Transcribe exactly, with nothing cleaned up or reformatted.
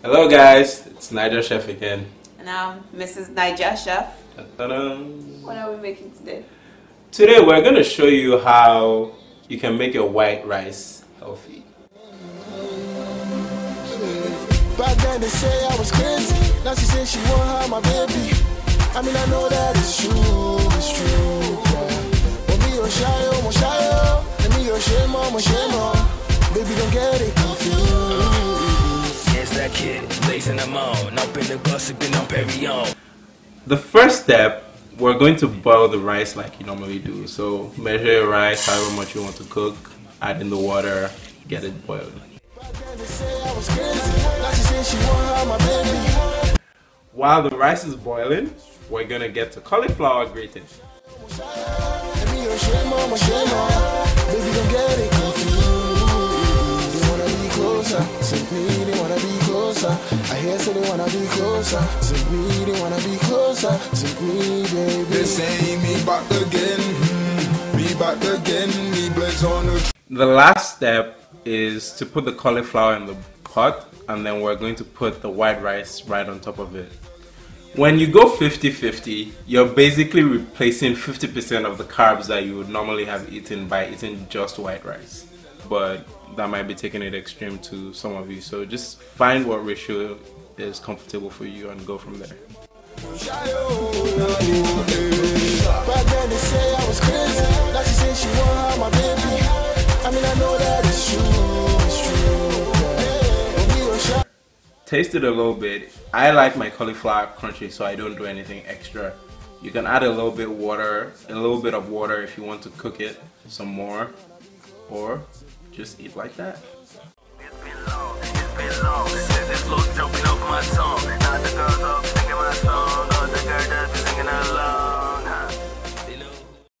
Hello guys, it's Niger Chef again. And I'm Missus Niger Chef. Ta-da. What are we making today? Today we're going to show you how you can make your white rice healthy. Back then they say I was crazy. Now she says she won't have my baby. I mean I know that it's true, it's true. Omi Oshayo, Oshayo, Omi Oshemo, Oshemo. Baby don't get it confused. The first step, we're going to boil the rice like you normally do. So measure your rice, however much you want to cook, add in the water, get it boiled. While the rice is boiling, we're going to get the cauliflower grated. The last step is to put the cauliflower in the pot, and then we're going to put the white rice right on top of it. When you go fifty fifty, you're basically replacing fifty percent of the carbs that you would normally have eaten by eating just white rice. But that might be taking it extreme to some of you, so just find what ratio is comfortable for you and go from there. Taste it a little bit. I like my cauliflower crunchy, so I don't do anything extra. You can add a little bit water, a little bit of water if you want to cook it some more, or just eat like that.